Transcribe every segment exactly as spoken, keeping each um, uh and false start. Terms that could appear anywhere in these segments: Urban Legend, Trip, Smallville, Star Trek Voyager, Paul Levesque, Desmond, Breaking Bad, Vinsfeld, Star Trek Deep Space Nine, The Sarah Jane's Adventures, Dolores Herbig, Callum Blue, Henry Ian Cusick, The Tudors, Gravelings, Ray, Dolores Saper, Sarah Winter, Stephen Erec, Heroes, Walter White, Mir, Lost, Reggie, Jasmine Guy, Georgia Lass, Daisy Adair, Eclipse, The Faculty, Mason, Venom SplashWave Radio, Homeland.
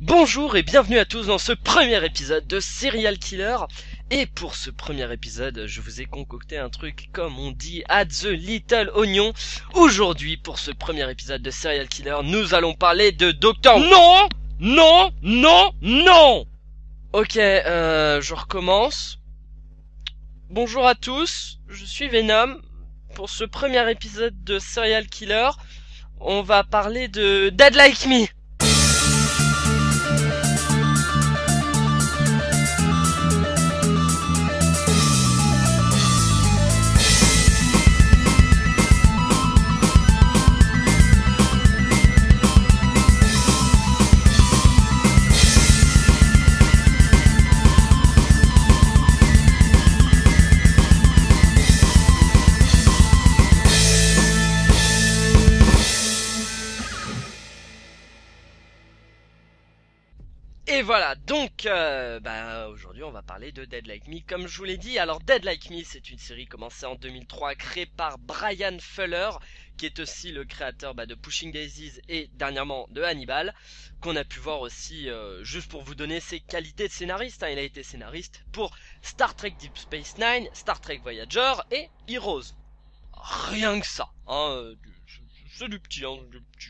Bonjour et bienvenue à tous dans ce premier épisode de Serial Killer. Et pour ce premier épisode, je vous ai concocté un truc comme on dit at the little onion. Aujourd'hui, pour ce premier épisode de Serial Killer, nous allons parler de Docteur Non Non Non Non Ok, euh, je recommence. Bonjour à tous, je suis Venom. Pour ce premier épisode de Serial Killer, on va parler de Dead Like Me. Et voilà, donc euh, bah, aujourd'hui on va parler de Dead Like Me, comme je vous l'ai dit. Alors Dead Like Me, c'est une série commencée en deux mille trois, créée par Bryan Fuller, qui est aussi le créateur bah, de Pushing Daisies et dernièrement de Hannibal, qu'on a pu voir aussi, euh, juste pour vous donner ses qualités de scénariste, hein. Il a été scénariste pour Star Trek Deep Space Nine, Star Trek Voyager et Heroes. Rien que ça, hein, c'est du petit, hein, du petit.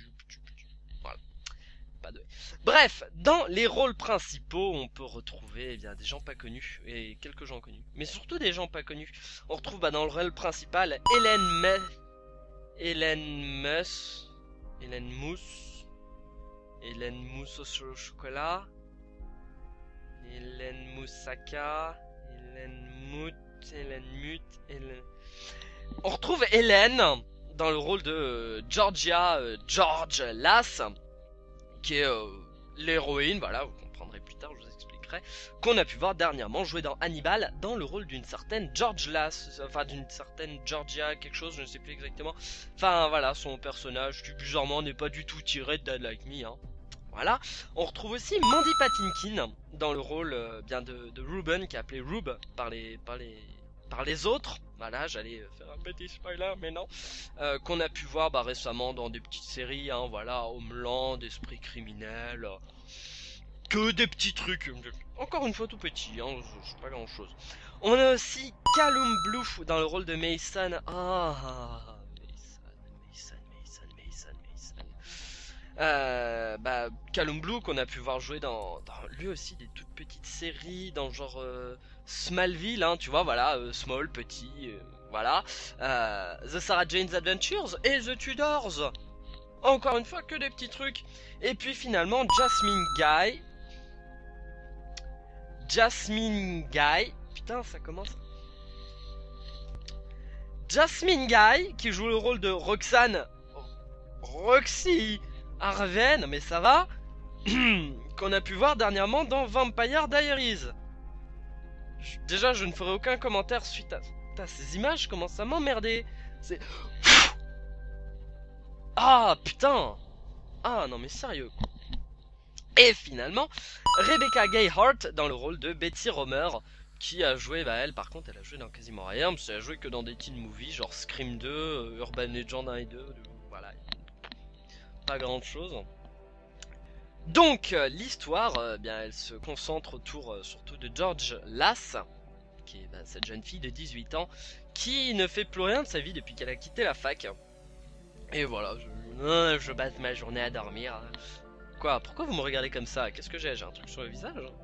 Bref, dans les rôles principaux, on peut retrouver eh bien, des gens pas connus et quelques gens connus, mais surtout des gens pas connus. On retrouve bah, dans le rôle principal Hélène Me... Hélène Mousse, Hélène Mousse, Hélène Mousse au chocolat, Hélène Moussaka, Hélène Mout, Hélène Mut, Hélène... On retrouve Hélène dans le rôle de Georgia, euh, Georgia Lass, qui est euh, l'héroïne, voilà, vous comprendrez plus tard, je vous expliquerai, qu'on a pu voir dernièrement jouer dans Hannibal, dans le rôle d'une certaine Georgia Lass, enfin d'une certaine Georgia quelque chose, je ne sais plus exactement, enfin voilà, son personnage qui bizarrement n'est pas du tout tiré de Dead Like Me, hein. Voilà, on retrouve aussi Mandy Patinkin, dans le rôle euh, bien de, de Ruben, qui est appelé Rube par les... par les... par les autres, voilà, j'allais faire un petit spoiler, mais non, euh, qu'on a pu voir bah, récemment dans des petites séries, hein, voilà, Homeland, Esprit criminel, euh, que des petits trucs, encore une fois tout petit, hein, c'est pas grand chose. On a aussi Callum Blue dans le rôle de Mason, ah, Mason, Mason, Mason, Mason, Mason, euh, bah, Callum Blue qu'on a pu voir jouer dans, dans, lui aussi, des toutes petites séries, dans genre... Euh, Smallville, hein, tu vois, voilà, euh, Small, petit, euh, voilà, euh, The Sarah Jane's Adventures et The Tudors. Encore une fois, que des petits trucs. Et puis finalement, Jasmine Guy. Jasmine Guy. Putain, ça commence. Jasmine Guy, qui joue le rôle de Roxanne. Roxy Harvey, mais ça va. Qu'on a pu voir dernièrement dans Vampire Diaries. Déjà, je ne ferai aucun commentaire suite à... Putain, ces images commencent à m'emmerder. C'est... Ah, putain. Ah, non, mais sérieux. Et finalement, Rebecca Gayheart dans le rôle de Betty Romer, qui a joué... Bah, elle, par contre, elle a joué dans quasiment rien, parce qu'elle a joué que dans des teen movies, genre Scream deux, Urban Legend un et deux, voilà. Pas grand-chose. Donc euh, l'histoire, euh, bien, elle se concentre autour euh, surtout de Georgia Lass, qui est bah, cette jeune fille de dix-huit ans, qui ne fait plus rien de sa vie depuis qu'elle a quitté la fac. Et voilà, je, euh, je passe ma journée à dormir. Quoi, pourquoi vous me regardez comme ça? Qu'est-ce que j'ai? J'ai un truc sur le visage, hein.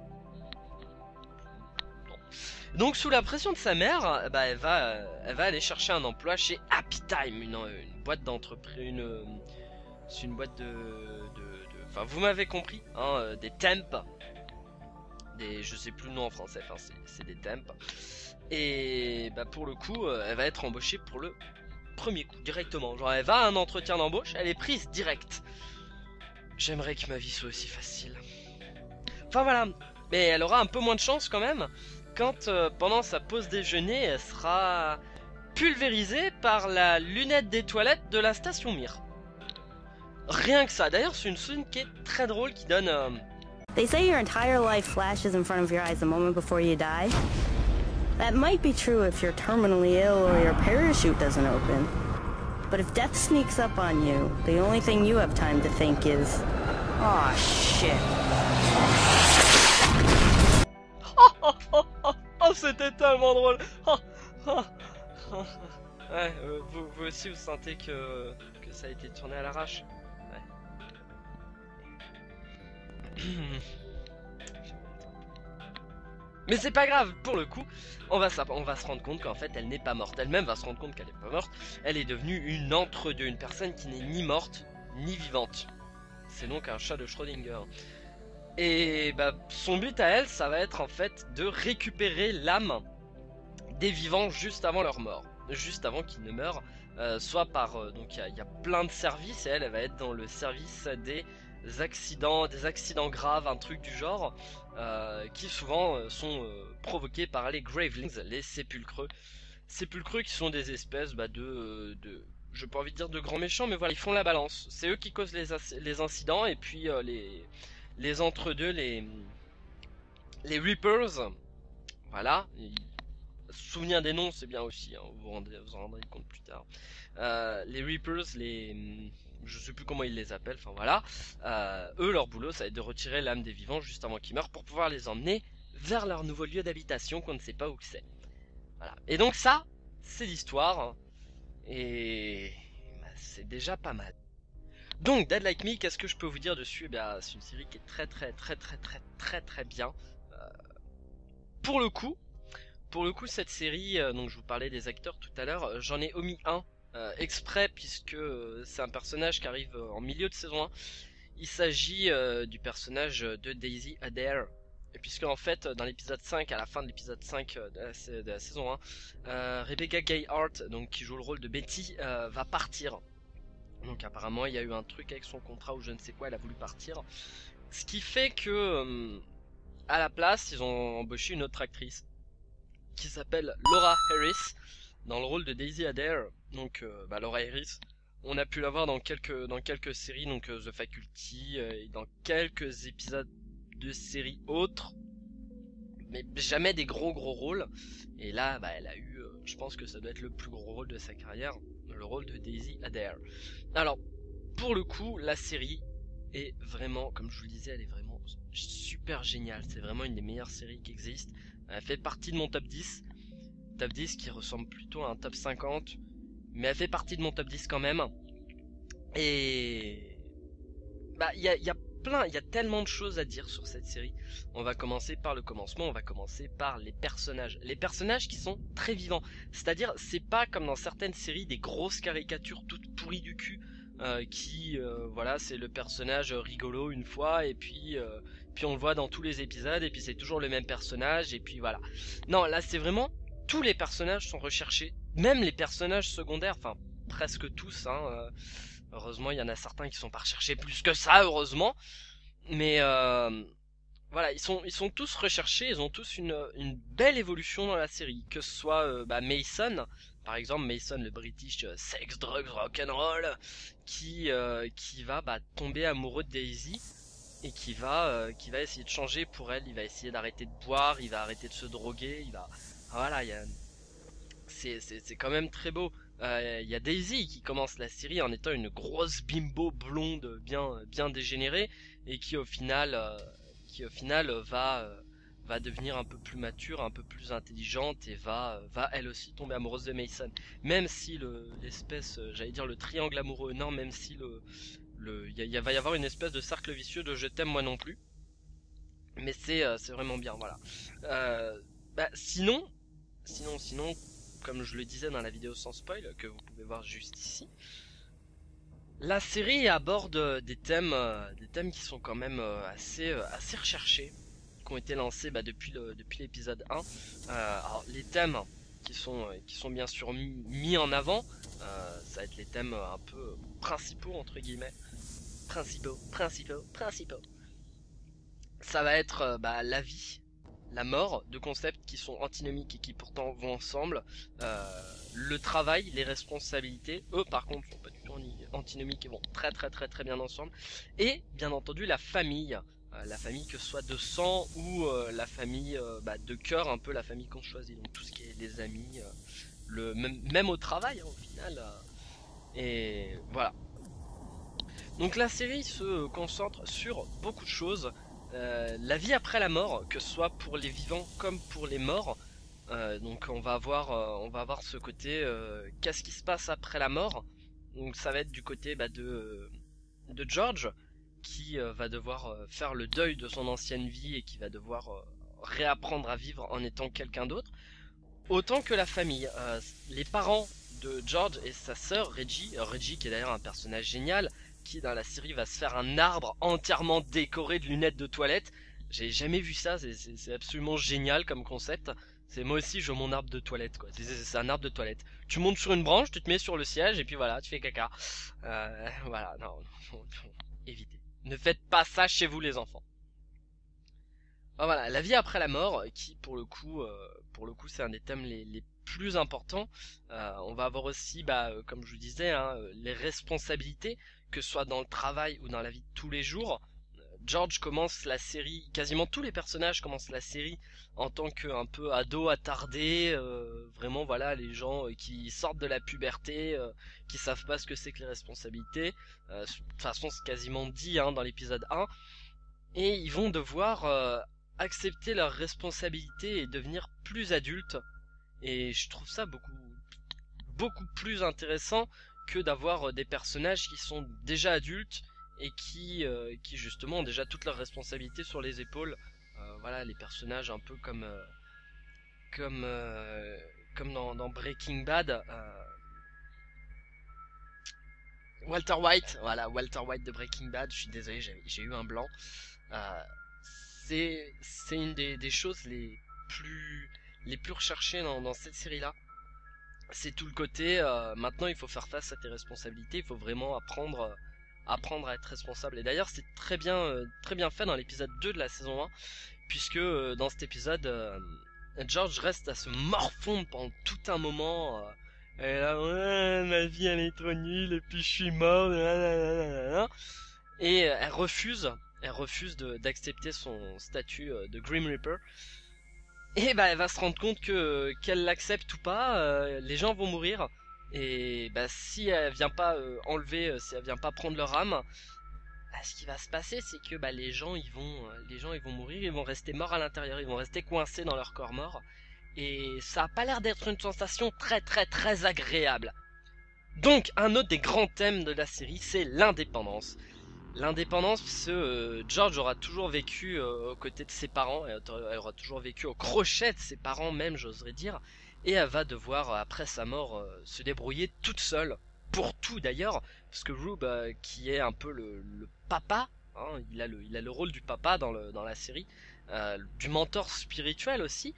Donc sous la pression de sa mère, bah, elle, va, euh, elle va aller chercher un emploi chez Happy Time, une, une boîte d'entreprise, une, une boîte de... de Enfin, vous m'avez compris, hein, euh, des temps, des, je sais plus le nom en français, enfin, c'est des temps. Et bah, pour le coup, euh, elle va être embauchée pour le premier coup, directement. Genre, elle va à un entretien d'embauche, elle est prise direct. J'aimerais que ma vie soit aussi facile. Enfin, voilà, mais elle aura un peu moins de chance quand même, quand euh, pendant sa pause déjeuner, elle sera pulvérisée par la lunette des toilettes de la station Mir. Rien que ça. D'ailleurs, c'est une scène qui est très drôle qui donne. Euh... They say your entire life flashes in front of your eyes the moment before you die. That might be true if you're terminally ill or your parachute doesn't open. But if death sneaks up on you, the only thing you have time to think is Aw, shit. Oh, oh, oh, oh, oh c'était tellement drôle. Oh, oh, oh. Ouais, euh, vous, vous aussi vous sentez que, que ça a été tourné à l'arrache. Ouais. Mais c'est pas grave, pour le coup, on va, on va se rendre compte qu'en fait elle n'est pas morte. Elle-même va se rendre compte qu'elle n'est pas morte. Elle est devenue une entre-deux, une personne qui n'est ni morte ni vivante. C'est donc un chat de Schrödinger. Et bah, son but à elle, ça va être en fait de récupérer l'âme des vivants juste avant leur mort. Juste avant qu'ils ne meurent, euh, soit par... Euh, donc il y, y a plein de services et elle, elle va être dans le service des... accidents, des accidents graves, un truc du genre, euh, qui souvent euh, sont euh, provoqués par les Gravelings, les sépulcreux. Sépulcreux qui sont des espèces bah, de, de, je n'ai pas envie de dire de grands méchants, mais voilà, ils font la balance. C'est eux qui causent les, les incidents, et puis euh, les, les entre-deux, les, les Reapers, voilà. Et, souvenir des noms, c'est bien aussi, hein, vous, vous, rendez, vous en rendrez compte plus tard. Euh, les Reapers, les... je sais plus comment ils les appellent, enfin voilà, euh, eux leur boulot ça va être de retirer l'âme des vivants juste avant qu'ils meurent pour pouvoir les emmener vers leur nouveau lieu d'habitation qu'on ne sait pas où c'est. Voilà. Et donc ça, c'est l'histoire, et bah, c'est déjà pas mal. Donc Dead Like Me, qu'est-ce que je peux vous dire dessus? Bah, c'est une série qui est très très très très très très très bien. Euh, pour le coup, pour le coup cette série, euh, donc je vous parlais des acteurs tout à l'heure, euh, j'en ai omis un. Euh, exprès puisque euh, c'est un personnage qui arrive euh, en milieu de saison un. Il s'agit euh, du personnage de Daisy Adair, et puisque en fait dans l'épisode cinq, à la fin de l'épisode cinq euh, de, la, de la saison un, euh, Rebecca Gayheart, donc qui joue le rôle de Betty, euh, va partir. Donc apparemment il y a eu un truc avec son contrat ou je ne sais quoi, elle a voulu partir, ce qui fait que euh, à la place ils ont embauché une autre actrice qui s'appelle Laura Harris dans le rôle de Daisy Adair. Donc euh, bah, Laura Harris, on a pu la voir dans quelques, dans quelques séries, donc euh, The Faculty, euh, et dans quelques épisodes de séries autres, mais jamais des gros gros rôles. Et là, bah, elle a eu, euh, je pense que ça doit être le plus gros rôle de sa carrière, le rôle de Daisy Adair. Alors, pour le coup, la série est vraiment, comme je vous le disais, elle est vraiment super géniale. C'est vraiment une des meilleures séries qui existent. Elle fait partie de mon top dix. Top dix qui ressemble plutôt à un top cinquante. Mais elle fait partie de mon top dix quand même. Et bah il y a, y a plein, il y a tellement de choses à dire sur cette série. On va commencer par le commencement, on va commencer par les personnages. Les personnages qui sont très vivants. C'est-à-dire c'est pas comme dans certaines séries des grosses caricatures toutes pourries du cul. Euh, qui euh, voilà, c'est le personnage rigolo une fois et puis euh, puis on le voit dans tous les épisodes et puis c'est toujours le même personnage et puis voilà. Non, là c'est vraiment tous les personnages sont recherchés. Même les personnages secondaires, enfin presque tous, hein, euh, heureusement il y en a certains qui sont pas recherchés plus que ça, heureusement. Mais euh, voilà, ils sont, ils sont tous recherchés, ils ont tous une, une belle évolution dans la série. Que ce soit euh, bah, Mason, par exemple, Mason le British euh, sex, drugs, rock'n'roll, qui, euh, qui va bah, tomber amoureux de Daisy. Et qui va, euh, qui va essayer de changer pour elle, il va essayer d'arrêter de boire, il va arrêter de se droguer, il va... Voilà, il y a... C'est quand même très beau. Il euh, y a Daisy qui commence la série en étant une grosse bimbo blonde bien, bien dégénérée et qui au final, euh, qui, au final va, euh, va devenir un peu plus mature, un peu plus intelligente et va, va elle aussi tomber amoureuse de Mason. Même si l'espèce, le, j'allais dire le triangle amoureux, non, même si le, le, y a, y a, va y avoir une espèce de cercle vicieux de je t'aime moi non plus. Mais c'est euh, vraiment bien, voilà. Euh, bah, sinon, sinon, sinon... comme je le disais dans la vidéo sans spoil, que vous pouvez voir juste ici, la série aborde des thèmes, euh, des thèmes qui sont quand même euh, assez, euh, assez recherchés, qui ont été lancés bah, depuis le, depuis l'épisode un. Euh, alors, les thèmes qui sont, euh, qui sont bien sûr mis, mis en avant, euh, ça va être les thèmes euh, un peu euh, principaux, entre guillemets. Principaux, principaux, principaux. Ça va être euh, bah, la vie. La mort, deux concepts qui sont antinomiques et qui pourtant vont ensemble. Euh, le travail, les responsabilités, eux par contre sont pas du tout antinomiques et vont très très très très bien ensemble. Et bien entendu la famille, euh, la famille que ce soit de sang ou euh, la famille euh, bah, de cœur, un peu la famille qu'on choisit. Donc tout ce qui est les amis, euh, le même, même au travail hein, au final. Euh, et voilà. Donc la série se concentre sur beaucoup de choses, euh, la vie après la mort, que ce soit pour les vivants comme pour les morts. Euh, donc on va avoir, euh, on va avoir ce côté, euh, qu'est-ce qui se passe après la mort. Donc ça va être du côté bah, de, de George, qui euh, va devoir euh, faire le deuil de son ancienne vie et qui va devoir euh, réapprendre à vivre en étant quelqu'un d'autre. Autant que la famille, euh, les parents de George et sa sœur Reggie, euh, Reggie qui est d'ailleurs un personnage génial, qui dans la série va se faire un arbre entièrement décoré de lunettes de toilette. J'ai jamais vu ça, c'est absolument génial comme concept. C'est moi aussi je veux mon arbre de toilette quoi, c'est un arbre de toilette. Tu montes sur une branche, tu te mets sur le siège et puis voilà, tu fais caca. Euh, voilà, non, non, non, évitez. Ne faites pas ça chez vous les enfants. Ah, voilà, la vie après la mort qui pour le coup, euh, pour le coup c'est un des thèmes les, les plus importants. Euh, on va avoir aussi, bah, comme je vous disais, hein, les responsabilités, que ce soit dans le travail ou dans la vie de tous les jours. George commence la série, quasiment tous les personnages commencent la série en tant qu'un peu ado attardé, euh, vraiment voilà les gens qui sortent de la puberté, euh, qui savent pas ce que c'est que les responsabilités, euh, de toute façon c'est quasiment dit hein, dans l'épisode un, et ils vont devoir euh, accepter leurs responsabilités et devenir plus adultes, et je trouve ça beaucoup, beaucoup plus intéressant que d'avoir des personnages qui sont déjà adultes, et qui, euh, qui justement ont déjà toutes leurs responsabilités sur les épaules. Euh, voilà, les personnages un peu comme euh, comme euh, comme dans, dans Breaking Bad, euh... Walter White, voilà, Walter White de Breaking Bad, je suis désolé, j'ai eu un blanc. Euh, c'est c'est une des, des choses les plus les plus recherchées dans, dans cette série là. C'est tout le côté, euh, maintenant il faut faire face à tes responsabilités, il faut vraiment apprendre euh, apprendre à être responsable, et d'ailleurs c'est très bien euh, très bien fait dans l'épisode deux de la saison un, puisque euh, dans cet épisode euh, George reste à se morfondre pendant tout un moment, euh, et là ouais, ma vie elle est trop nulle et puis je suis mort blablabla. Et euh, elle refuse elle refuse d'accepter son statut euh, de Grim Reaper, et bah elle va se rendre compte que qu'elle l'accepte ou pas, euh, les gens vont mourir. Et bah si elle vient pas euh, enlever, euh, si elle vient pas prendre leur âme, bah, ce qui va se passer c'est que bah, les gens ils vont, euh, les gens ils vont mourir, ils vont rester morts à l'intérieur, ils vont rester coincés dans leur corps mort. Et ça a pas l'air d'être une sensation très très très agréable. Donc un autre des grands thèmes de la série c'est l'indépendance. L'indépendance, parce que euh, George aura toujours vécu euh, aux côtés de ses parents, elle aura toujours vécu au crochet de ses parents même j'oserais dire. Et elle va devoir, après sa mort, euh, se débrouiller toute seule, pour tout d'ailleurs, parce que Rube, euh, qui est un peu le, le papa, hein, il, a le, il a le rôle du papa dans, le, dans la série, euh, du mentor spirituel aussi,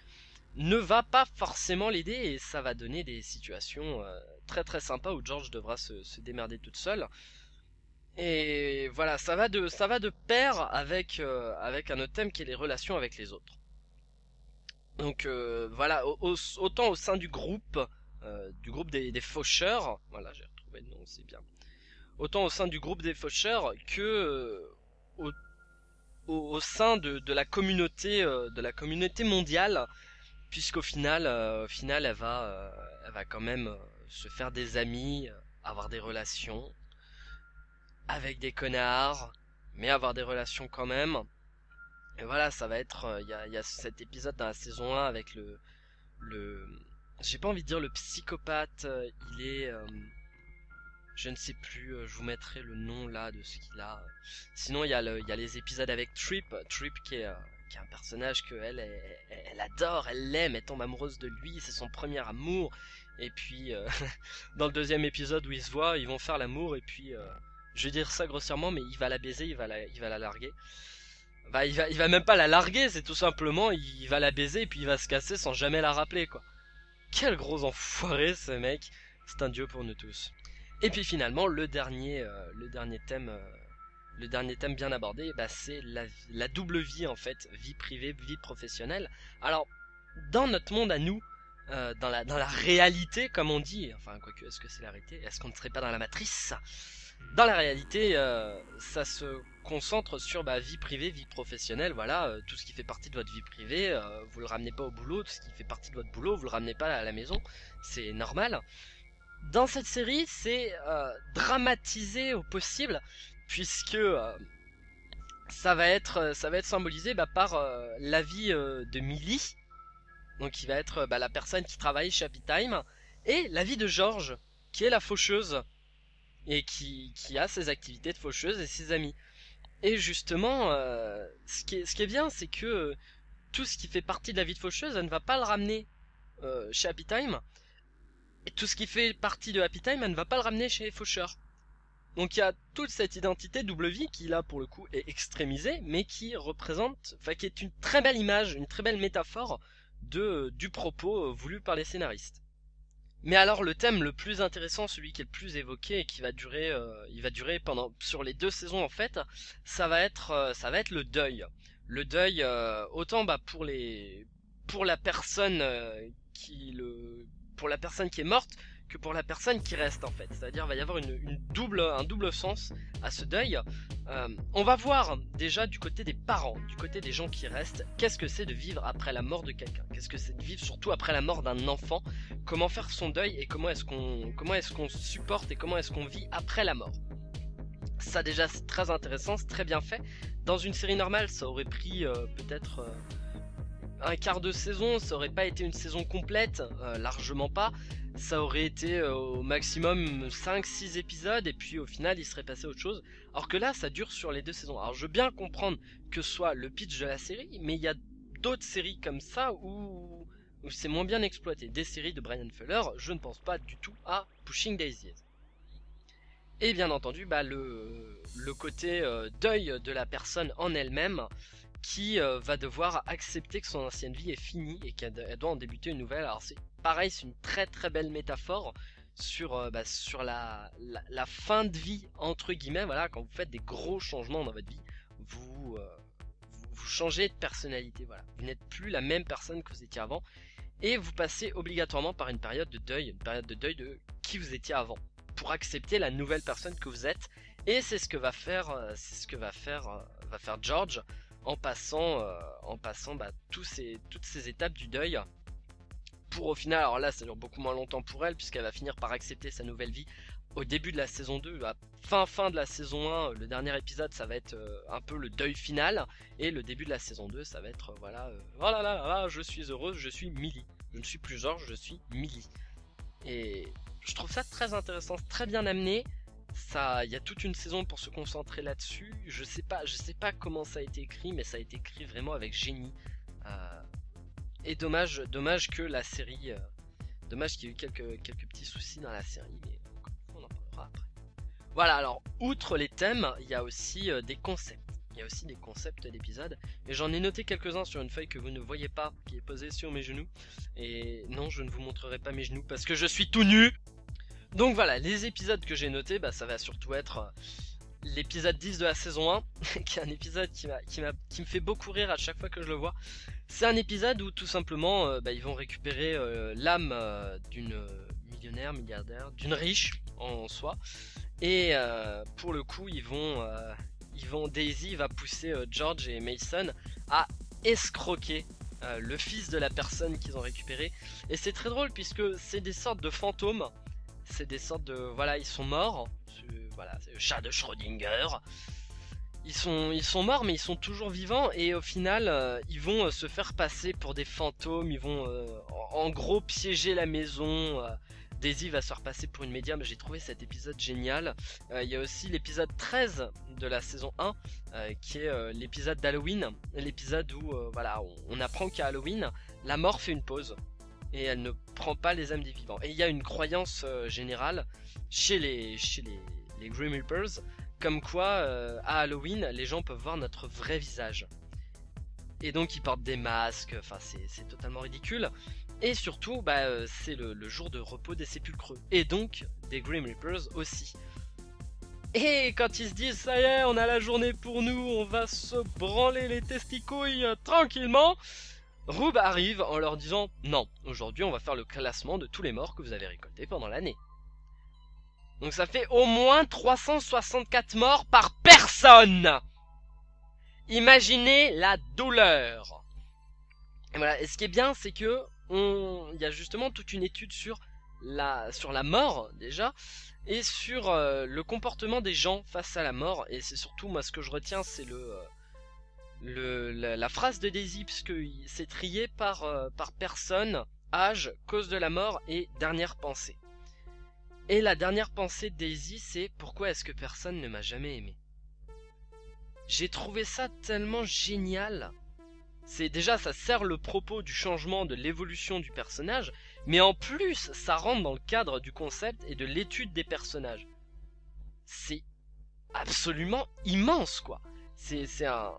ne va pas forcément l'aider, et ça va donner des situations euh, très très sympas où George devra se, se démerder toute seule. Et voilà, ça va de, ça va de pair avec, euh, avec un autre thème qui est les relations avec les autres. Donc euh, voilà, au, au, autant au sein du groupe, euh, du groupe des, des faucheurs, voilà j'ai retrouvé le nom, c'est bien, autant au sein du groupe des faucheurs que euh, au, au, au sein de, de la communauté, euh, de la communauté mondiale, puisqu'au final, euh, au final, elle va, euh, elle va quand même euh, se faire des amis, euh, avoir des relations avec des connards, mais avoir des relations quand même. Et voilà, ça va être, il euh, y, y a cet épisode dans la saison un avec le, le j'ai pas envie de dire le psychopathe, euh, il est, euh, je ne sais plus, euh, je vous mettrai le nom là de ce qu'il a. Sinon il y a le, il y a les épisodes avec Trip, Trip qui est, euh, qui est un personnage que elle, elle, elle adore, elle l'aime, elle tombe amoureuse de lui, c'est son premier amour. Et puis euh, dans le deuxième épisode où ils se voient, ils vont faire l'amour et puis, euh, je vais dire ça grossièrement, mais il va la baiser, il va la, il va la larguer. Bah, il va, il va même pas la larguer, c'est tout simplement, il va la baiser et puis il va se casser sans jamais la rappeler, quoi. Quel gros enfoiré ce mec, c'est un dieu pour nous tous. Et puis finalement, le dernier, euh, le dernier thème, euh, le dernier thème bien abordé, bah, c'est la, la double vie en fait, vie privée, vie professionnelle. Alors, dans notre monde à nous, euh, dans la, dans la réalité comme on dit, enfin quoique, est-ce que c'est la réalité? Est-ce qu'on ne serait pas dans la matrice ? Dans la réalité, euh, ça se concentre sur bah, vie privée, vie professionnelle, voilà, euh, tout ce qui fait partie de votre vie privée, euh, vous le ramenez pas au boulot, tout ce qui fait partie de votre boulot, vous le ramenez pas à la maison, c'est normal. Dans cette série, c'est euh, dramatisé au possible, puisque euh, ça va être ça va être symbolisé bah, par euh, l'avis euh, de Millie, donc qui va être bah, la personne qui travaille chez Happy Time, et l'avis de George, qui est la faucheuse et qui, qui a ses activités de faucheuse et ses amis. Et justement, euh, ce, qui est, ce qui est bien, c'est que euh, tout ce qui fait partie de la vie de faucheuse, elle ne va pas le ramener euh, chez Happy Time. Et tout ce qui fait partie de Happy Time, elle ne va pas le ramener chez les faucheurs. Donc il y a toute cette identité double vie qui là pour le coup est extrémisée, mais qui représente, enfin qui est une très belle image, une très belle métaphore de, du propos voulu par les scénaristes. Mais alors le thème le plus intéressant, celui qui est le plus évoqué et qui va durer, euh, il va durer pendant sur les deux saisons en fait, ça va être, euh, ça va être le deuil. Le deuil, euh, autant bah pour les, pour la personne euh, qui le pour la personne qui est morte que pour la personne qui reste en fait, c'est-à-dire va y avoir une, une double, un double sens à ce deuil. Euh, on va voir déjà du côté des parents, du côté des gens qui restent, qu'est-ce que c'est de vivre après la mort de quelqu'un, qu'est-ce que c'est de vivre surtout après la mort d'un enfant, comment faire son deuil et comment est-ce qu'on comment est-ce qu'on supporte et comment est-ce qu'on vit après la mort. Ça déjà c'est très intéressant, c'est très bien fait. Dans une série normale ça aurait pris euh, peut-être... Euh, un quart de saison, ça aurait pas été une saison complète, euh, largement pas, ça aurait été euh, au maximum cinq six épisodes et puis au final il serait passé autre chose, alors que là ça dure sur les deux saisons. Alors je veux bien comprendre que ce soit le pitch de la série, mais il y a d'autres séries comme ça où, où c'est moins bien exploité, des séries de Bryan Fuller, je ne pense pas du tout à Pushing Daisies. Et bien entendu bah, le, le côté euh, deuil de la personne en elle-même, qui euh, va devoir accepter que son ancienne vie est finie et qu'elle doit en débuter une nouvelle. Alors c'est pareil, c'est une très très belle métaphore sur, euh, bah, sur la, la, la fin de vie entre guillemets. Voilà, quand vous faites des gros changements dans votre vie, vous, euh, vous, vous changez de personnalité, voilà. Vous n'êtes plus la même personne que vous étiez avant et vous passez obligatoirement par une période de deuil, une période de deuil de qui vous étiez avant, pour accepter la nouvelle personne que vous êtes. Et c'est ce que va faire, euh, c'est ce que va faire, euh, va faire George, en passant, euh, en passant bah, tous ces, toutes ces étapes du deuil, pour au final, alors là ça dure beaucoup moins longtemps pour elle, puisqu'elle va finir par accepter sa nouvelle vie au début de la saison deux, à fin fin de la saison un, le dernier épisode ça va être euh, un peu le deuil final, et le début de la saison deux ça va être, euh, voilà, euh, oh là là là là, je suis heureuse, je suis Millie, je ne suis plus George, je suis Millie. Et je trouve ça très intéressant, très bien amené. Ça, il y a toute une saison pour se concentrer là-dessus. Je sais pas, je sais pas comment ça a été écrit, mais ça a été écrit vraiment avec génie. Euh, et dommage, dommage que la série, euh, dommage qu'il y ait eu quelques quelques petits soucis dans la série, mais on en parlera après. Voilà. Alors, outre les thèmes, il y a aussi euh, des concepts. Il y a aussi des concepts d'épisodes. Et j'en ai noté quelques-uns sur une feuille que vous ne voyez pas, qui est posée sur mes genoux. Et non, je ne vous montrerai pas mes genoux parce que je suis tout nu. Donc voilà, les épisodes que j'ai notés, bah, ça va surtout être euh, l'épisode dix de la saison un, qui est un épisode qui, qui, qui me fait beaucoup rire à chaque fois que je le vois. C'est un épisode où tout simplement, euh, bah, ils vont récupérer euh, l'âme euh, d'une millionnaire, milliardaire, d'une riche en soi. Et euh, pour le coup, ils vont, euh, ils vont Daisy va pousser euh, George et Mason à escroquer euh, le fils de la personne qu'ils ont récupéré. Et c'est très drôle puisque c'est des sortes de fantômes. C'est des sortes de... Voilà, ils sont morts. Voilà, c'est le chat de Schrödinger. Ils sont, ils sont morts, mais ils sont toujours vivants. Et au final, euh, ils vont euh, se faire passer pour des fantômes. Ils vont, euh, en, en gros, piéger la maison. Euh, Daisy va se faire passer pour une médium. J'ai trouvé cet épisode génial. Euh, il y a aussi l'épisode treize de la saison un, euh, qui est euh, l'épisode d'Halloween. L'épisode où, euh, voilà, on, on apprend qu'à Halloween, la mort fait une pause. Et elle ne prend pas les âmes des vivants. Et il y a une croyance euh, générale chez les chez les, les Grim Reapers, comme quoi euh, à Halloween les gens peuvent voir notre vrai visage. Et donc ils portent des masques, enfin c'est totalement ridicule. Et surtout bah, euh, c'est le, le jour de repos des sépulcreux. Et donc des Grim Reapers aussi. Et quand ils se disent ça y est, on a la journée pour nous, on va se branler les testicouilles euh, tranquillement, Rube arrive en leur disant « Non, aujourd'hui on va faire le classement de tous les morts que vous avez récoltés pendant l'année. » Donc ça fait au moins trois cent soixante-quatre morts par personne. Imaginez la douleur. Et voilà, et ce qui est bien, c'est que on... il y a justement toute une étude sur la, sur la mort déjà, et sur euh, le comportement des gens face à la mort. Et c'est surtout, moi, ce que je retiens, c'est le, euh, le la, la phrase de Daisy, puisque c'est trié par, euh, par personne, âge, cause de la mort et dernière pensée. Et la dernière pensée de Daisy, c'est « Pourquoi est-ce que personne ne m'a jamais aimé ?» J'ai trouvé ça tellement génial. C'est déjà, ça sert le propos du changement, de l'évolution du personnage, mais en plus, ça rentre dans le cadre du concept et de l'étude des personnages. C'est absolument immense, quoi. C'est un,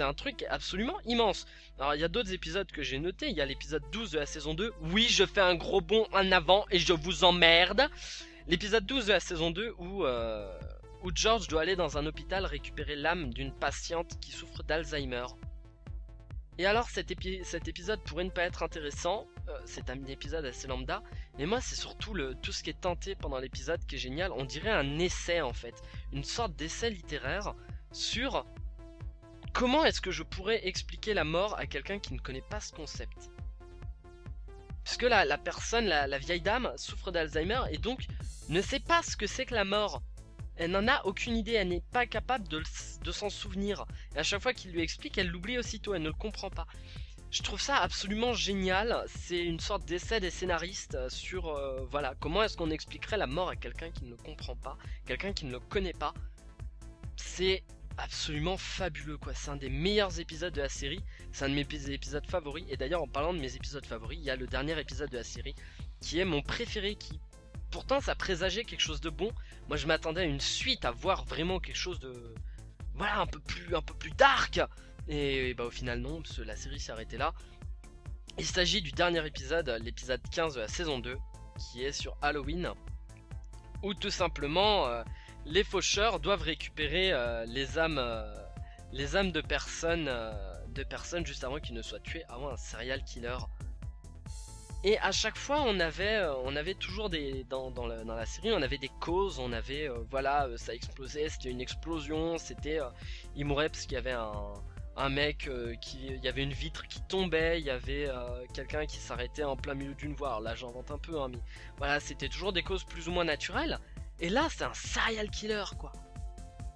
un truc absolument immense. Alors, il y a d'autres épisodes que j'ai notés. Il y a l'épisode douze de la saison deux. Oui, je fais un gros bond en avant et je vous emmerde. L'épisode douze de la saison deux où... Euh... où George doit aller dans un hôpital récupérer l'âme d'une patiente qui souffre d'Alzheimer. Et alors cet, épi cet épisode pourrait ne pas être intéressant, euh, c'est un épisode assez lambda, mais moi c'est surtout le, tout ce qui est tenté pendant l'épisode qui est génial. On dirait un essai en fait, une sorte d'essai littéraire sur comment est-ce que je pourrais expliquer la mort à quelqu'un qui ne connaît pas ce concept. Puisque la, la personne, la, la vieille dame souffre d'Alzheimer et donc ne sait pas ce que c'est que la mort. Elle n'en a aucune idée, elle n'est pas capable de, de s'en souvenir. Et à chaque fois qu'il lui explique, elle l'oublie aussitôt, elle ne le comprend pas. Je trouve ça absolument génial. C'est une sorte d'essai des scénaristes sur euh, voilà, comment est-ce qu'on expliquerait la mort à quelqu'un qui ne le comprend pas, quelqu'un qui ne le connaît pas. C'est absolument fabuleux, quoi. C'est un des meilleurs épisodes de la série. C'est un de mes épisodes favoris. Et d'ailleurs, en parlant de mes épisodes favoris, il y a le dernier épisode de la série qui est mon préféré, qui... Pourtant ça présageait quelque chose de bon. Moi je m'attendais à une suite, à voir vraiment quelque chose de... Voilà, un peu plus, un peu plus dark. Et, et bah au final non, parce que la série s'est arrêtée là. Il s'agit du dernier épisode, l'épisode quinze de la saison deux, qui est sur Halloween, où tout simplement euh, les faucheurs doivent récupérer euh, les âmes euh, les âmes de personnes, euh, de personnes juste avant qu'ils ne soient tués, avant un serial killer. Et à chaque fois, on avait, on avait toujours des dans, dans, la, dans la série, on avait des causes, on avait, euh, voilà, ça explosait, c'était une explosion, c'était, euh, il mourait parce qu'il y avait un, un mec, euh, qui, il y avait une vitre qui tombait, il y avait euh, quelqu'un qui s'arrêtait en plein milieu d'une voie. Alors là, j'invente un peu, hein, mais voilà, c'était toujours des causes plus ou moins naturelles. Et là, c'est un serial killer, quoi.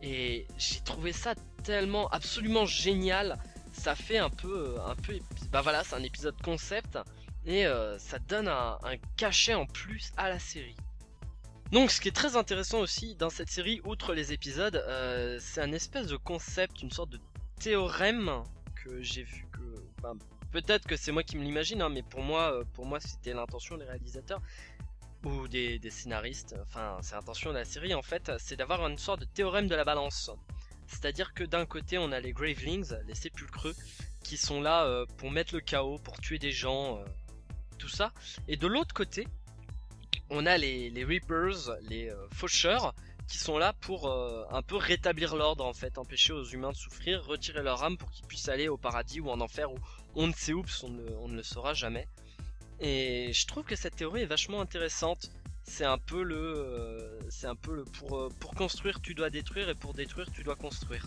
Et j'ai trouvé ça tellement, absolument génial. Ça fait un peu, un peu, bah voilà, c'est un épisode concept. Et euh, ça donne un, un cachet en plus à la série. Donc ce qui est très intéressant aussi dans cette série, outre les épisodes, euh, c'est un espèce de concept, une sorte de théorème que j'ai vu que... Enfin, peut-être que c'est moi qui me l'imagine, hein, mais pour moi, pour moi c'était l'intention des réalisateurs ou des, des scénaristes. Enfin, c'est l'intention de la série en fait, c'est d'avoir une sorte de théorème de la balance. C'est-à-dire que d'un côté on a les Gravelings, les sépulcreux, qui sont là euh, pour mettre le chaos, pour tuer des gens... Euh, tout ça, et de l'autre côté on a les, les Reapers, les euh, faucheurs qui sont là pour euh, un peu rétablir l'ordre en fait, empêcher aux humains de souffrir, retirer leur âme pour qu'ils puissent aller au paradis ou en enfer ou on ne sait où, on ne, on ne le saura jamais. Et je trouve que cette théorie est vachement intéressante. C'est un peu le euh, c'est un peu le pour, euh, pour construire tu dois détruire et pour détruire tu dois construire.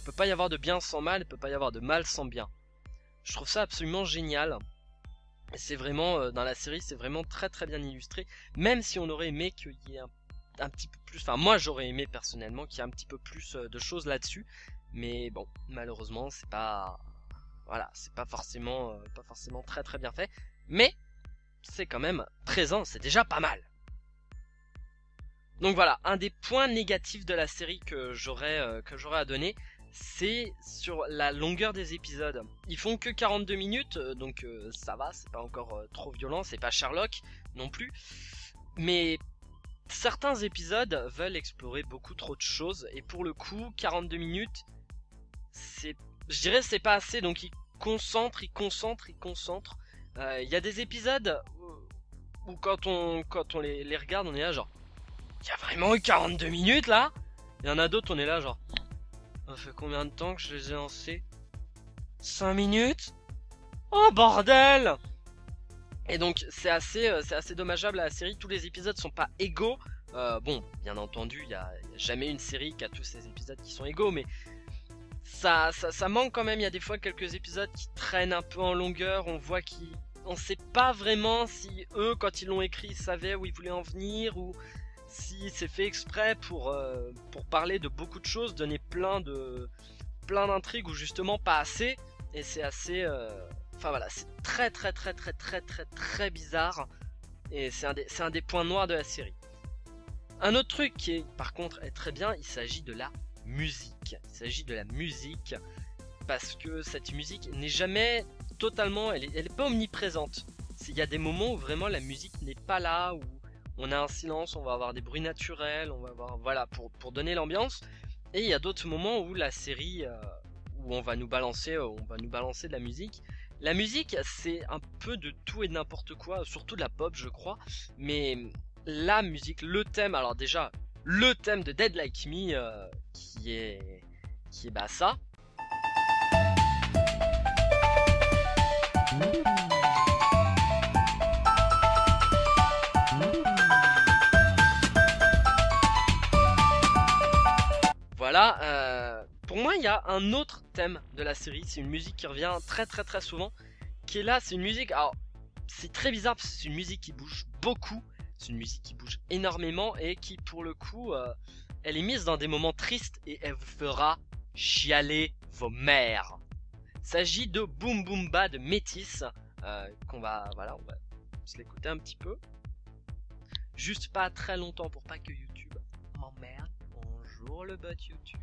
Il peut pas y avoir de bien sans mal, il peut pas y avoir de mal sans bien. Je trouve ça absolument génial. C'est vraiment, euh, dans la série, c'est vraiment très très bien illustré, même si on aurait aimé qu'il y ait un, un petit peu plus, enfin moi j'aurais aimé personnellement qu'il y ait un petit peu plus euh, de choses là-dessus, mais bon, malheureusement c'est pas, voilà, c'est pas forcément, euh, pas forcément très très bien fait, mais c'est quand même présent, c'est déjà pas mal. Donc voilà, un des points négatifs de la série que j'aurais euh, que j'aurais à donner, c'est sur la longueur des épisodes. Ils font que quarante-deux minutes, donc euh, ça va, c'est pas encore euh, trop violent, c'est pas Sherlock non plus. Mais certains épisodes veulent explorer beaucoup trop de choses, et pour le coup, quarante-deux minutes, c'est, je dirais c'est pas assez, donc ils concentrent, ils concentrent, ils concentrent. Il euh, y a des épisodes où, où quand on, quand on les, les regarde, on est là genre, il y a vraiment eu quarante-deux minutes là? Il y en a d'autres, on est là genre... Ça fait combien de temps que je les ai lancés? cinq minutes? Oh bordel! Et donc c'est assez, euh, c'est assez dommageable à la série, tous les épisodes sont pas égaux. Euh, bon, bien entendu, il n'y a, a jamais une série qui a tous ces épisodes qui sont égaux, mais ça, ça, ça manque quand même, il y a des fois quelques épisodes qui traînent un peu en longueur, on voit qu'ils on sait pas vraiment si eux, quand ils l'ont écrit, ils savaient où ils voulaient en venir, ou si c'est fait exprès pour, euh, pour parler de beaucoup de choses, donner plein de plein d'intrigues, ou justement pas assez. Et c'est assez... Euh... Enfin voilà, c'est très très très très très très très bizarre. Et c'est un, un des points noirs de la série. Un autre truc qui est, par contre est très bien, il s'agit de la musique. Il s'agit de la musique parce que cette musique n'est jamais totalement... Elle n'est pas omniprésente. Il y a des moments où vraiment la musique n'est pas là, où on a un silence, on va avoir des bruits naturels, on va avoir... Voilà, pour, pour donner l'ambiance. Et il y a d'autres moments où la série... Euh, où on va nous balancer, euh, on va nous balancer de la musique. La musique, c'est un peu de tout et de n'importe quoi, surtout de la pop, je crois. Mais la musique, le thème, alors déjà, le thème de Dead Like Me, euh, qui est, qui est bah ça. Voilà. Euh, pour moi, il y a un autre thème de la série, c'est une musique qui revient très très très souvent, qui est là, c'est une musique, alors c'est très bizarre parce que c'est une musique qui bouge beaucoup, c'est une musique qui bouge énormément et qui pour le coup, euh, elle est mise dans des moments tristes et elle vous fera chialer vos mères. Il s'agit de Boom Boom Ba de Métis, euh, qu'on va, voilà, on va se l'écouter un petit peu, juste pas très longtemps pour pas que YouTube m'emmerde. Bonjour le bot YouTube.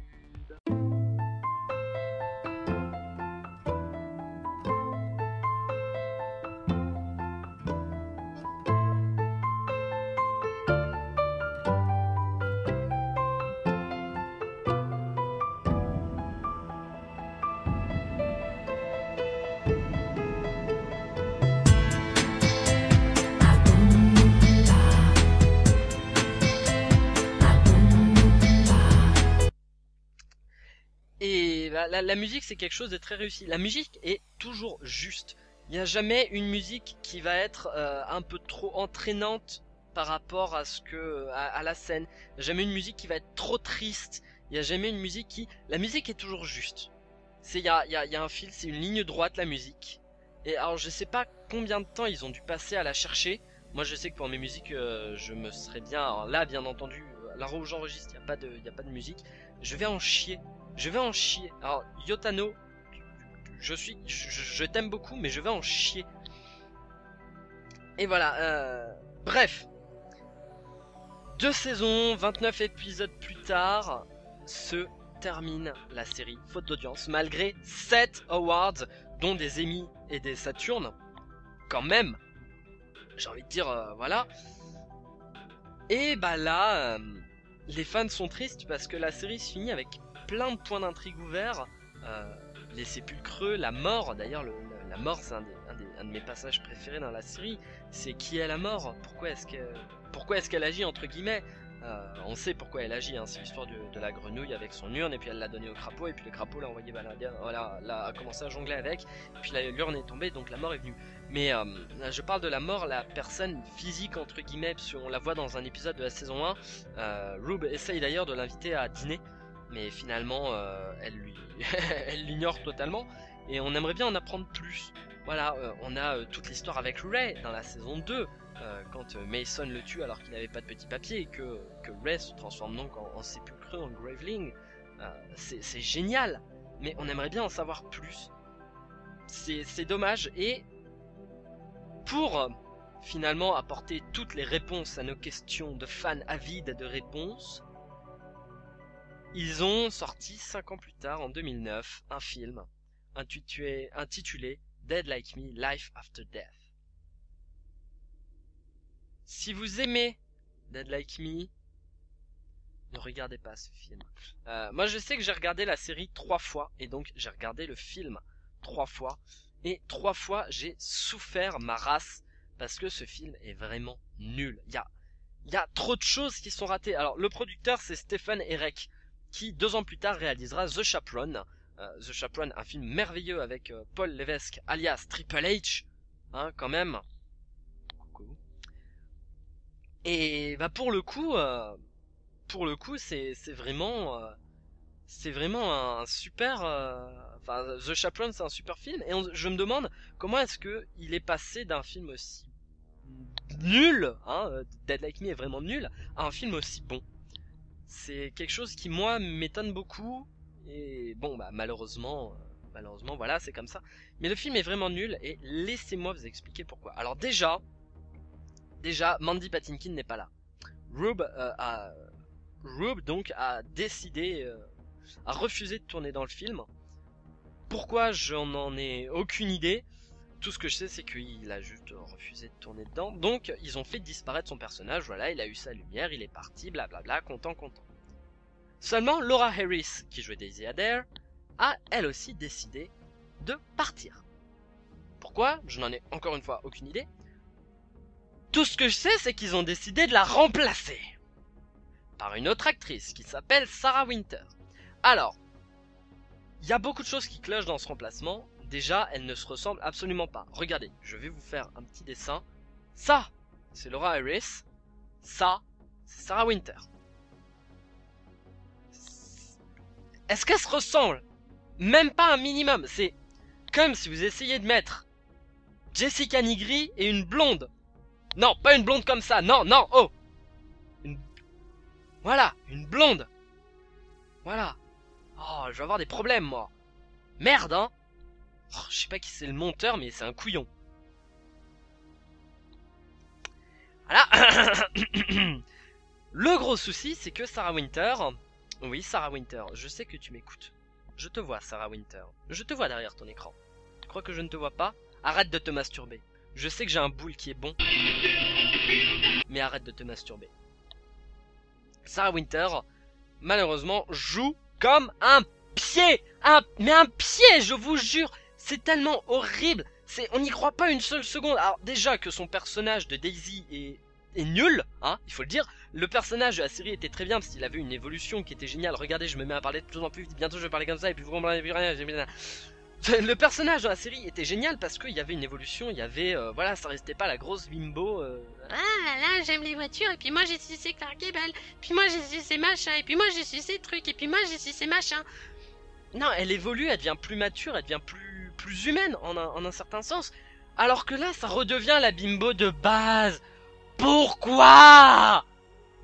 La, la, la musique, c'est quelque chose de très réussi. La musique est toujours juste. Il n'y a jamais une musique qui va être euh, un peu trop entraînante par rapport à ce que à, à la scène. Il n'y a jamais une musique qui va être trop triste. Il n'y a jamais une musique qui... La musique est toujours juste. Il y a, y a, y a un fil, c'est une ligne droite, la musique. Et alors, je ne sais pas combien de temps ils ont dû passer à la chercher. Moi, je sais que pour mes musiques, euh, je me serais bien... Alors là, bien entendu, là où j'enregistre, il n'y a pas de, y a pas de musique. Je vais en chier. Je vais en chier. Alors, Yotano, je suis, je, je t'aime beaucoup, mais je vais en chier. Et voilà. Euh, bref, deux saisons, vingt-neuf épisodes plus tard, se termine la série, faute d'audience, malgré sept awards, dont des Emmy et des Saturn. Quand même, j'ai envie de dire, euh, voilà. Et bah là, euh, les fans sont tristes parce que la série se finit avec plein de points d'intrigue ouverts, euh, les sépulcres creux, la mort, d'ailleurs la mort c'est un, un, un de mes passages préférés dans la série, c'est qui est la mort, pourquoi est-ce qu'elle pourquoi est-ce qu'elle agit entre guillemets, euh, on sait pourquoi elle agit, hein, c'est l'histoire de, de la grenouille avec son urne et puis elle l'a donnée au crapaud et puis le crapaud l'a envoyé balader, voilà, l'a a commencé à jongler avec, puis l'urne est tombée donc la mort est venue. Mais euh, je parle de la mort, la personne physique entre guillemets, parce qu'on la voit dans un épisode de la saison un, euh, Rube essaye d'ailleurs de l'inviter à dîner. Mais finalement, euh, elle lui, elle l'ignore totalement. Et on aimerait bien en apprendre plus. Voilà, euh, on a euh, toute l'histoire avec Ray dans la saison deux. Euh, quand euh, Mason le tue alors qu'il n'avait pas de petit papier. Et que, que Ray se transforme donc en, en sépulcre, en Graveling. Euh, c'est génial. Mais on aimerait bien en savoir plus. C'est dommage. Et pour euh, finalement apporter toutes les réponses à nos questions de fans avides de réponses... Ils ont sorti cinq ans plus tard, en deux mille neuf, un film intitulé, intitulé Dead Like Me, Life After Death. Si vous aimez Dead Like Me, ne regardez pas ce film. Euh, moi je sais que j'ai regardé la série trois fois, et donc j'ai regardé le film trois fois. Et trois fois j'ai souffert ma race, parce que ce film est vraiment nul. Il y a, y a trop de choses qui sont ratées. Alors le producteur c'est Stephen Erec, qui deux ans plus tard réalisera The Chaperone. Euh, The Chaperone, un film merveilleux avec euh, Paul Levesque, alias Triple H, hein, quand même. Coucou. Et bah pour le coup, euh, pour le coup, c'est vraiment, euh, c'est vraiment un super... Euh, enfin, The Chaperone, c'est un super film. Et on, je me demande comment est-ce qu'il est passé d'un film aussi nul, hein, Dead Like Me est vraiment nul, à un film aussi bon. C'est quelque chose qui, moi, m'étonne beaucoup. Et bon, bah malheureusement... Malheureusement, voilà, c'est comme ça. Mais le film est vraiment nul et laissez-moi vous expliquer pourquoi. Alors déjà, déjà, Mandy Patinkin n'est pas là. Rube, euh, a, Rube donc a décidé, euh, a refusé de tourner dans le film. Pourquoi, je n'en ai aucune idée. Tout ce que je sais, c'est qu'il a juste refusé de tourner dedans. Donc, ils ont fait disparaître son personnage. Voilà, il a eu sa lumière, il est parti, blablabla, content, content. Seulement, Laura Harris, qui jouait Daisy Adair, a elle aussi décidé de partir. Pourquoi? Je n'en ai encore une fois aucune idée. Tout ce que je sais, c'est qu'ils ont décidé de la remplacer par une autre actrice qui s'appelle Sarah Winter. Alors, il y a beaucoup de choses qui clochent dans ce remplacement. Déjà, elles ne se ressemblent absolument pas. Regardez, je vais vous faire un petit dessin. Ça, c'est Laura Harris. Ça, c'est Sarah Winter. Est-ce qu'elles se ressemblent? Même pas un minimum, c'est comme si vous essayez de mettre Jessica Nigri et une blonde. Non, pas une blonde comme ça, non, non, oh une... Voilà, une blonde. Voilà. Oh, je vais avoir des problèmes, moi. Merde, hein oh, je sais pas qui c'est le monteur, mais c'est un couillon. Voilà. Le gros souci, c'est que Sarah Winter... Oui, Sarah Winter, je sais que tu m'écoutes. Je te vois, Sarah Winter. Je te vois derrière ton écran. Tu crois que je ne te vois pas? Arrête de te masturber. Je sais que j'ai un boule qui est bon. Mais arrête de te masturber. Sarah Winter, malheureusement, joue comme un pied. Un... Mais un pied, je vous jure. C'est tellement horrible. C'est... On n'y croit pas une seule seconde. Alors déjà que son personnage de Daisy est... est nul, hein, il faut le dire. Le personnage de la série était très bien parce qu'il avait une évolution qui était géniale. Regardez, je me mets à parler de plus en plus vite. Bientôt je vais parler comme ça et puis vous comprenez plus rien. Le personnage dans la série était génial parce qu'il y avait une évolution, il y avait, euh, voilà, ça restait pas la grosse bimbo. Euh... Ah là là, j'aime les voitures et puis moi j'ai sucé Clark Gable, puis moi j'ai sucé machin, et puis moi j'ai sucé trucs, et puis moi j'ai sucé machin. Non, elle évolue, elle devient plus mature, elle devient plus, plus humaine en un, en un certain sens. Alors que là, ça redevient la bimbo de base. Pourquoi ?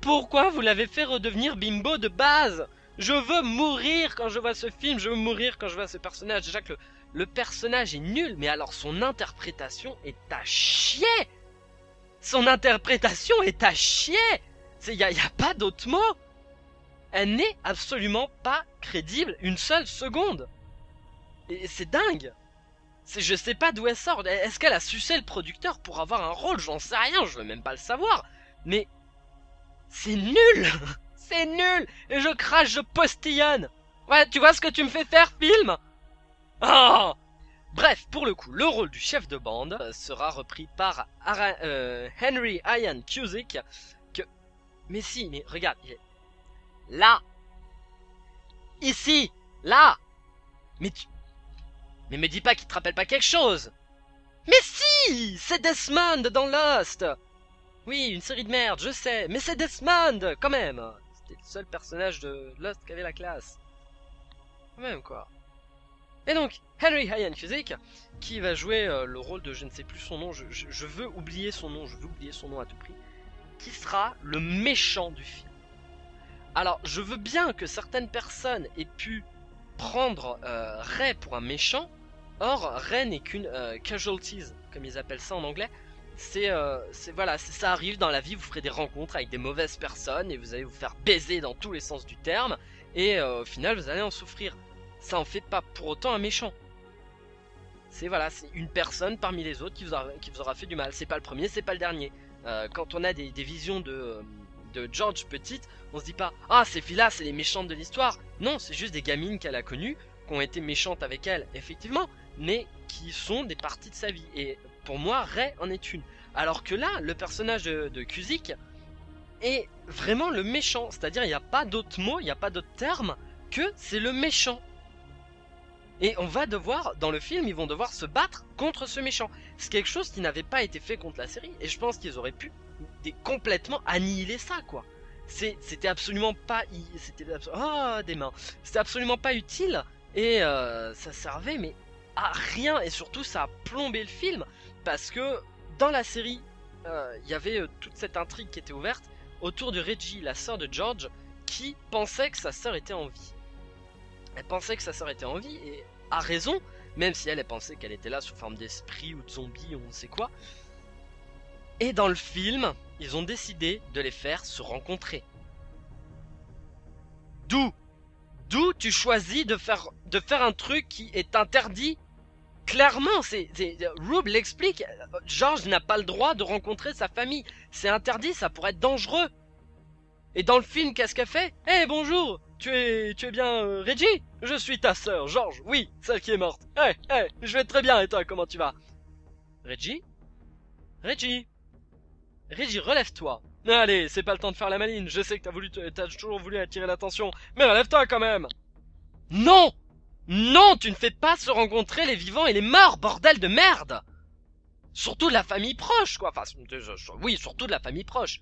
Pourquoi vous l'avez fait redevenir bimbo de base ? Je veux mourir quand je vois ce film, je veux mourir quand je vois ce personnage. Déjà que le, le personnage est nul, mais alors son interprétation est à chier. Son interprétation est à chier. Il n'y a, y a pas d'autre mot. Elle n'est absolument pas crédible une seule seconde. Et c'est dingue. Je sais pas d'où elle sort. Est-ce qu'elle a sucé le producteur pour avoir un rôle? J'en sais rien, je veux même pas le savoir. Mais c'est nul. C'est nul. Et je crache, je postillonne. Ouais, tu vois ce que tu me fais faire, film? Oh. Bref, pour le coup, le rôle du chef de bande sera repris par Ara euh, Henry Ian Cusick. Que... Mais si, mais regarde, il est là. Ici. Là. Mais tu... Mais me dis pas qu'il te rappelle pas quelque chose. Mais si, c'est Desmond dans Lost. Oui, une série de merde, je sais, mais c'est Desmond, quand même. C'était le seul personnage de Lost qui avait la classe. Quand même, quoi. Et donc, Henry Ian Cusick, qui va jouer euh, le rôle de je ne sais plus son nom, je, je, je veux oublier son nom, je veux oublier son nom à tout prix, qui sera le méchant du film. Alors, je veux bien que certaines personnes aient pu prendre euh, Ray pour un méchant. Or, Ray n'est qu'une euh, casualties, comme ils appellent ça en anglais. C'est, euh, voilà, ça arrive dans la vie, vous ferez des rencontres avec des mauvaises personnes et vous allez vous faire baiser dans tous les sens du terme. Et euh, au final, vous allez en souffrir. Ça en fait pas pour autant un méchant. C'est voilà, c'est une personne parmi les autres qui vous, a, qui vous aura fait du mal. C'est pas le premier, c'est pas le dernier. Euh, quand on a des, des visions de, de George petite, on se dit pas « Ah, ces filles-là, c'est les méchantes de l'histoire !» Non, c'est juste des gamines qu'elle a connues, qui ont été méchantes avec elle, effectivement, mais qui sont des parties de sa vie. Et pour moi, Ray en est une. Alors que là, le personnage de, de Cusick est vraiment le méchant. C'est-à-dire, il n'y a pas d'autre mot, il n'y a pas d'autre terme que c'est le méchant. Et on va devoir, dans le film, ils vont devoir se battre contre ce méchant. C'est quelque chose qui n'avait pas été fait contre la série. Et je pense qu'ils auraient pu complètement annihiler ça, quoi. C'était absolument pas... C'était oh, des mains. C'était absolument pas utile. Et euh, ça servait mais à rien. Et surtout, ça a plombé le film. Parce que dans la série, il euh, y avait euh, toute cette intrigue qui était ouverte autour de Reggie, la sœur de George, qui pensait que sa sœur était en vie. Elle pensait que sa sœur était en vie et a raison, même si elle, elle pensait qu'elle était là sous forme d'esprit ou de zombie ou on sait quoi. Et dans le film, ils ont décidé de les faire se rencontrer. D'où D'où tu choisis de faire, de faire un truc qui est interdit. Clairement, c'est, c'est, Rube l'explique, George n'a pas le droit de rencontrer sa famille. C'est interdit, ça pourrait être dangereux. Et dans le film, qu'est-ce qu'elle fait? Eh hey, bonjour, tu es, tu es bien euh, Reggie? Je suis ta sœur, George, oui, celle qui est morte. Eh, hey, hey, eh, je vais très bien, et toi, comment tu vas? Reggie? Reggie? Reggie, relève-toi. Allez, c'est pas le temps de faire la maline, je sais que t'as voulu, t'as toujours voulu attirer l'attention, mais relève-toi quand même. Non! Non, tu ne fais pas se rencontrer les vivants et les morts, bordel de merde! Surtout de la famille proche, quoi. Enfin, oui, surtout de la famille proche.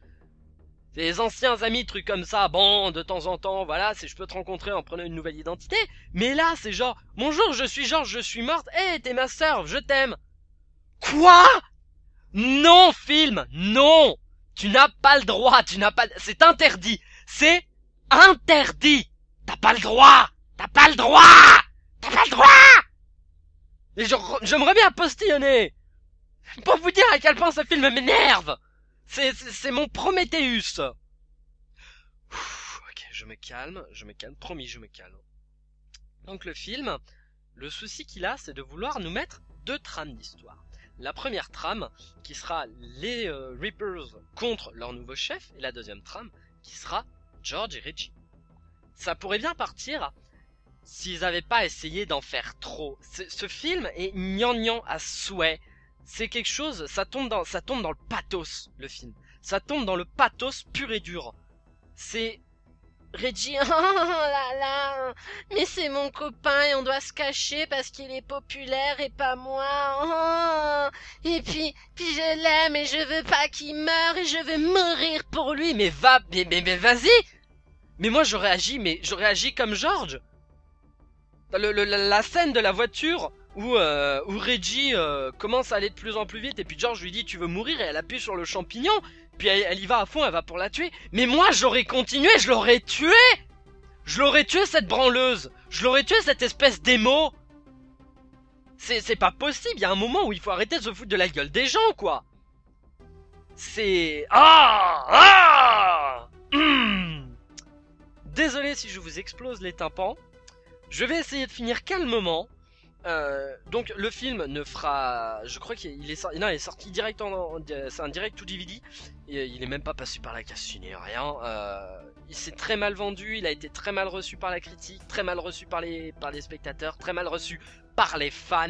Les anciens amis, trucs comme ça, bon, de temps en temps, voilà, si je peux te rencontrer en prenant une nouvelle identité. Mais là, c'est genre, bonjour, je suis Georges, je suis morte, hé, hey, t'es ma sœur, je t'aime. Quoi? Non, film, non! Tu n'as pas le droit, tu n'as pas... C'est interdit, c'est interdit. T'as pas le droit, t'as pas le droit. T'as pas le droit! Et j'aimerais bien postillonner pour vous dire à quel point ce film m'énerve. C'est mon Prométhéeus. Ouh, ok, je me calme, je me calme, promis, je me calme. Donc le film, le souci qu'il a, c'est de vouloir nous mettre deux trames d'histoire. La première trame, qui sera les euh, Reapers contre leur nouveau chef, et la deuxième trame, qui sera George et Reggie. Ça pourrait bien partir... S'ils n'avaient pas essayé d'en faire trop. Ce film est gnangnan à souhait. C'est quelque chose, ça tombe, dans, ça tombe dans le pathos, le film. Ça tombe dans le pathos pur et dur. C'est... Reggie, oh là là, mais c'est mon copain et on doit se cacher parce qu'il est populaire et pas moi. Oh, et puis, puis je l'aime et je veux pas qu'il meure et je veux mourir pour lui. Mais va, mais, mais, mais vas-y. Mais moi j'aurais agi, mais j'aurais agi comme George. Le, le, la scène de la voiture où, euh, où Reggie euh, commence à aller de plus en plus vite et puis George lui dit tu veux mourir et elle appuie sur le champignon puis elle, elle y va à fond, elle va pour la tuer. Mais moi j'aurais continué, je l'aurais tué. Je l'aurais tué cette branleuse. Je l'aurais tué cette espèce d'émo. C'est pas possible, il y a un moment où il faut arrêter de se foutre de la gueule des gens quoi. C'est... Ah ah mmh. Désolé si je vous explose les tympans. Je vais essayer de finir calmement. Euh, donc le film ne fera... Je crois qu'il est sorti... Non, il est sorti direct en... C'est un direct to D V D. Et il est même pas passé par la casse ciné, rien. Euh, il s'est très mal vendu. Il a été très mal reçu par la critique. Très mal reçu par les, par les spectateurs. Très mal reçu par les fans.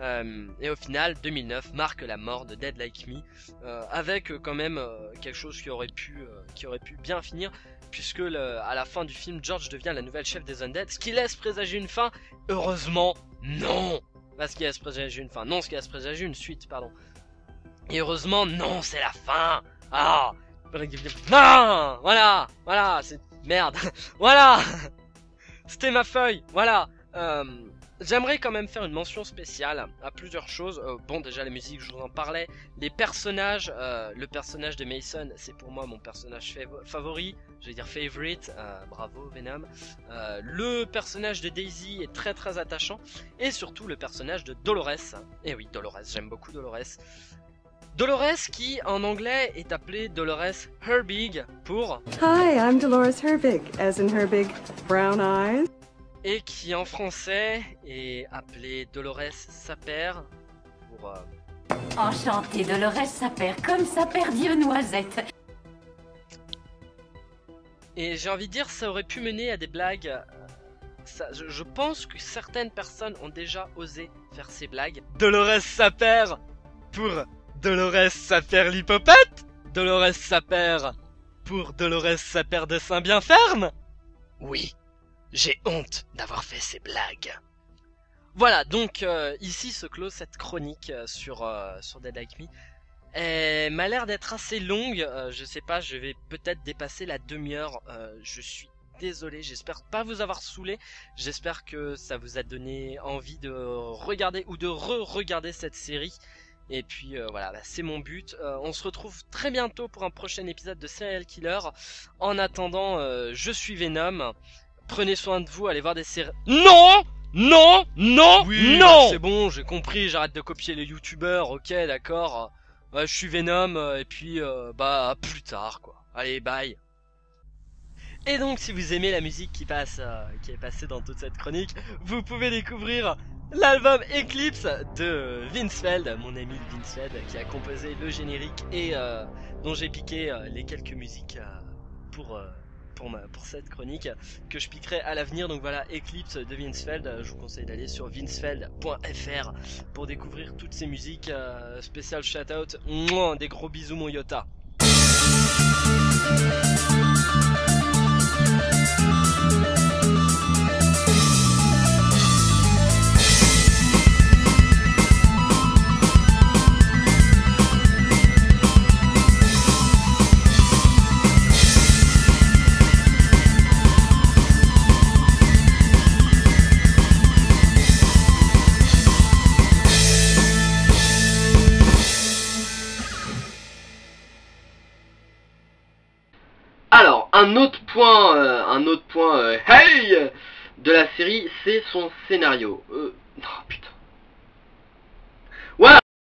Euh, et au final, deux mille neuf marque la mort de Dead Like Me. Euh, avec quand même euh, quelque chose qui aurait pu, euh, qui aurait pu bien finir. Puisque le, à la fin du film, George devient la nouvelle chef des Undead. Ce qui laisse présager une fin. Heureusement, non. Pas ce qui laisse présager une fin. Non, ce qui laisse présager une suite, pardon. Et heureusement, non, c'est la fin. Ah, non. Voilà, voilà, c'est... Merde. Voilà. C'était ma feuille, voilà. Euh, J'aimerais quand même faire une mention spéciale à plusieurs choses. Euh, bon, déjà la musique, je vous en parlais. Les personnages, euh, le personnage de Mason, c'est pour moi mon personnage fav favori. Je vais dire favorite. Euh, bravo Venom. Euh, le personnage de Daisy est très très attachant. Et surtout le personnage de Dolores. Et eh oui, Dolores, j'aime beaucoup Dolores. Dolores qui, en anglais, est appelée Dolores Herbig pour... Hi, I'm Dolores Herbig, as in Herbig, brown eyes. Et qui en français est appelée Dolores Saper pour... Euh... Enchantée Dolores Saper, comme Saper Dieu Noisette. Et j'ai envie de dire, ça aurait pu mener à des blagues. Ça, je, je pense que certaines personnes ont déjà osé faire ces blagues. Dolores Saper pour Dolores Saper l'hippopète. Dolores Saper pour Dolores Saper de Saint Bien Ferme. Oui. J'ai honte d'avoir fait ces blagues. Voilà, donc euh, ici se clôt cette chronique euh, sur, euh, sur Dead Like Me. Elle m'a l'air d'être assez longue, euh, je sais pas, je vais peut-être dépasser la demi-heure, euh, je suis désolé, j'espère pas vous avoir saoulé, j'espère que ça vous a donné envie de regarder ou de re-regarder cette série. Et puis euh, voilà, bah, c'est mon but. Euh, on se retrouve très bientôt pour un prochain épisode de Serial Killer. En attendant, euh, je suis Venom. Prenez soin de vous, allez voir des séries... Non Non Non oui, Non C'est bon, j'ai compris, j'arrête de copier les youtubeurs, ok, d'accord. Euh, je suis Venom, et puis euh, bah, plus tard, quoi. Allez, bye. Et donc, si vous aimez la musique qui passe, euh, qui est passée dans toute cette chronique, vous pouvez découvrir... l'album Eclipse de Vinsfeld, mon ami Vinsfeld, qui a composé le générique et euh, dont j'ai piqué euh, les quelques musiques euh, pour, euh, pour, ma, pour cette chronique que je piquerai à l'avenir. Donc voilà, Eclipse de Vinsfeld, je vous conseille d'aller sur vinsfeld point F R pour découvrir toutes ces musiques. Euh, spécial shout out, mouah, des gros bisous mon Yota. Un autre point, euh, un autre point, euh, hey, de la série, c'est son scénario. Euh, oh, putain.